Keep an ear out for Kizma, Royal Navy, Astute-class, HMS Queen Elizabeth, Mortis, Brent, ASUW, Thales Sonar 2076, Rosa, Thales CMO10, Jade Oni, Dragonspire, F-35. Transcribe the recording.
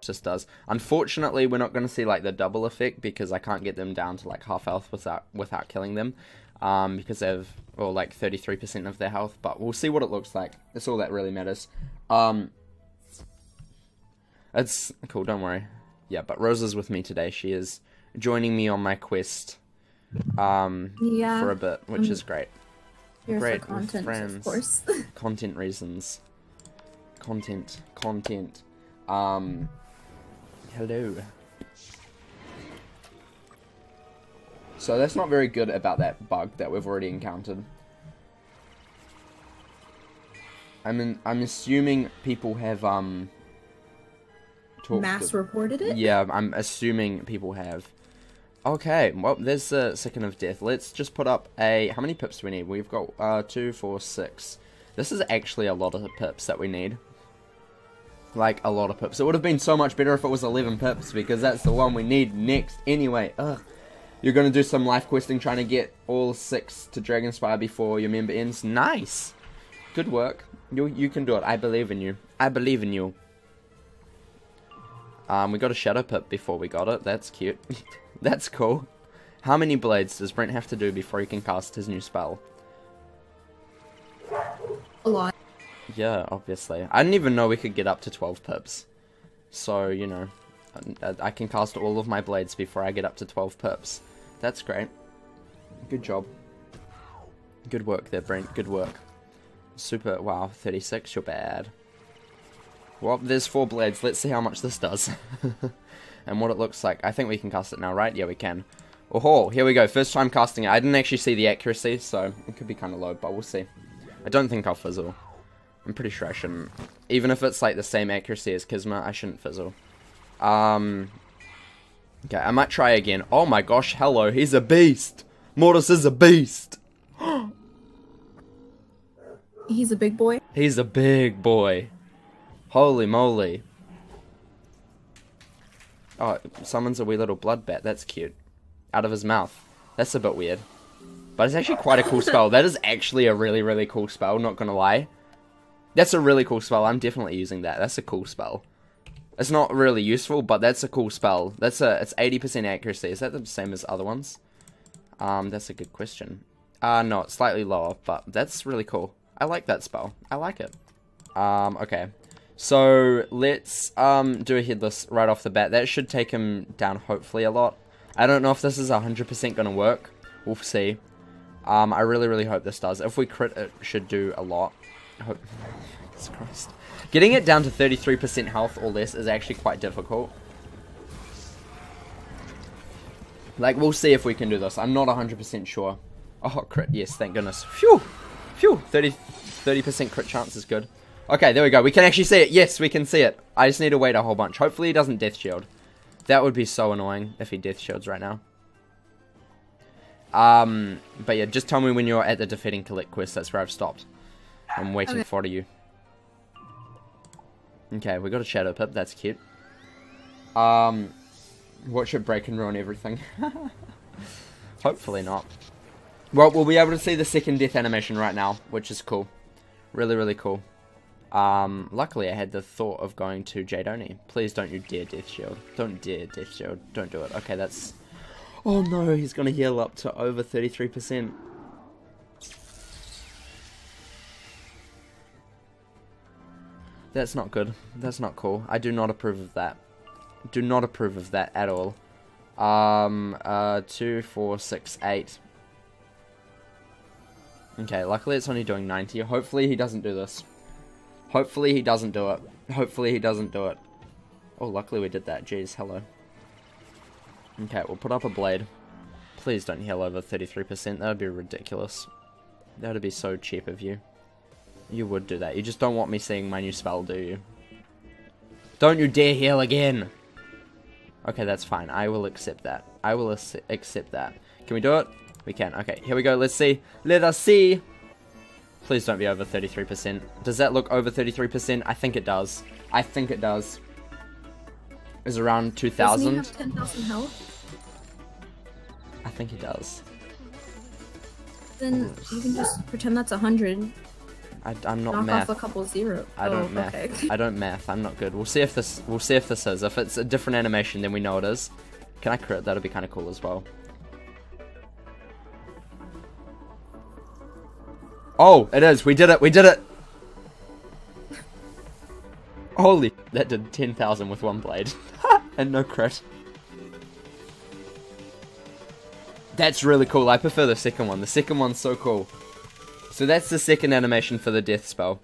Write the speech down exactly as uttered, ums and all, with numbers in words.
just does. Unfortunately, we're not going to see like the double effect because I can't get them down to like half health without without killing them, um, because they have or like thirty-three percent of their health. But we'll see what it looks like. That's all that really matters. Um, it's cool. Don't worry. Yeah, but Rosa's with me today. She is joining me on my quest. Um, yeah. For a bit, which um, is great. Great for content, friends, of course. Content reasons. Content. Content. Um. Hello. So that's not very good about that bug that we've already encountered. I mean, I'm assuming people have um mass to... reported it? Yeah, I'm assuming people have. Okay, well, there's the second of death. Let's just put up a... How many pips do we need? We've got uh, two, four, six. This is actually a lot of pips that we need. Like, a lot of pips. It would have been so much better if it was eleven pips, because that's the one we need next anyway. Ugh. You're going to do some life questing trying to get all six to Dragonspire before your member ends. Nice! Good work. You, you can do it. I believe in you. I believe in you. Um, we got a shadow pip before we got it. That's cute. That's cool. How many blades does Brent have to do before he can cast his new spell? A lot. Yeah, obviously. I didn't even know we could get up to twelve pips. So, you know, I, I can cast all of my blades before I get up to twelve pips. That's great. Good job. Good work there, Brent. Good work. Super. Wow, thirty-six. You're bad. Well, there's four blades. Let's see how much this does. And what it looks like. I think we can cast it now, right? Yeah, we can. Oh, here we go. First time casting it. I didn't actually see the accuracy, so it could be kind of low, but we'll see. I don't think I'll fizzle. I'm pretty sure I shouldn't. Even if it's like the same accuracy as Kizma, I shouldn't fizzle. Um, okay, I might try again. Oh my gosh, hello. He's a beast. Mortis is a beast. He's a big boy. He's a big boy. Holy moly. Oh, it summons a wee little blood bat. That's cute. Out of his mouth. That's a bit weird. But it's actually quite a cool spell. That is actually a really, really cool spell, not gonna lie. That's a really cool spell. I'm definitely using that. That's a cool spell. It's not really useful, but that's a cool spell. That's a, it's eighty percent accuracy. Is that the same as other ones? Um, that's a good question. Uh, no, it's slightly lower, but that's really cool. I like that spell. I like it. Um, okay. So, let's um, do a headless right off the bat. That should take him down, hopefully, a lot. I don't know if this is one hundred percent going to work. We'll see. Um, I really, really hope this does. If we crit, it should do a lot. Hope... Jesus Christ. Getting it down to thirty-three percent health or less is actually quite difficult. Like, we'll see if we can do this. I'm not one hundred percent sure. Oh, crit. Yes, thank goodness. Phew. Phew. thirty percent crit chance is good. Okay, there we go. We can actually see it. Yes, we can see it. I just need to wait a whole bunch. Hopefully he doesn't death shield. That would be so annoying if he death shields right now. Um, but yeah, just tell me when you're at the defeating collect quest. That's where I've stopped. I'm waiting okay. for you. Okay, we got a shadow pip. That's cute. Um, what should break and ruin everything? Hopefully not. Well, we'll be able to see the second death animation right now, which is cool. Really, really cool. Um, luckily I had the thought of going to Jade Oni. Please don't you dare Death Shield. Don't dare Death Shield. Don't do it. Okay, that's... Oh no, he's gonna heal up to over thirty-three percent. That's not good. That's not cool. I do not approve of that. Do not approve of that at all. Um, uh, two, four, six, eight. Okay, luckily it's only doing ninety. Hopefully he doesn't do this. Hopefully he doesn't do it. Hopefully he doesn't do it. Oh, luckily we did that. Jeez, hello. Okay, we'll put up a blade. Please don't heal over thirty-three percent. That would be ridiculous. That would be so cheap of you. You would do that. You just don't want me seeing my new spell, do you? Don't you dare heal again! Okay, that's fine. I will accept that. I will accept that. Can we do it? We can. Okay, here we go. Let's see. Let us see! Please don't be over thirty-three percent. Does that look over thirty-three percent? I think it does. I think it does. Is around two thousand. Doesn't he have ten thousand health? I think he does. Then you can just pretend that's one hundred. I, I'm not Knock math. Knock off a couple zeros. I don't oh, math. Okay. I don't math. I'm not good. We'll see if this. We'll see if this is. If it's a different animation, then we know it is. Can I crit? That'll be kind of cool as well. Oh, it is. We did it. We did it. Holy! That did ten thousand with one blade, and no crit. That's really cool. I prefer the second one. The second one's so cool. So that's the second animation for the death spell.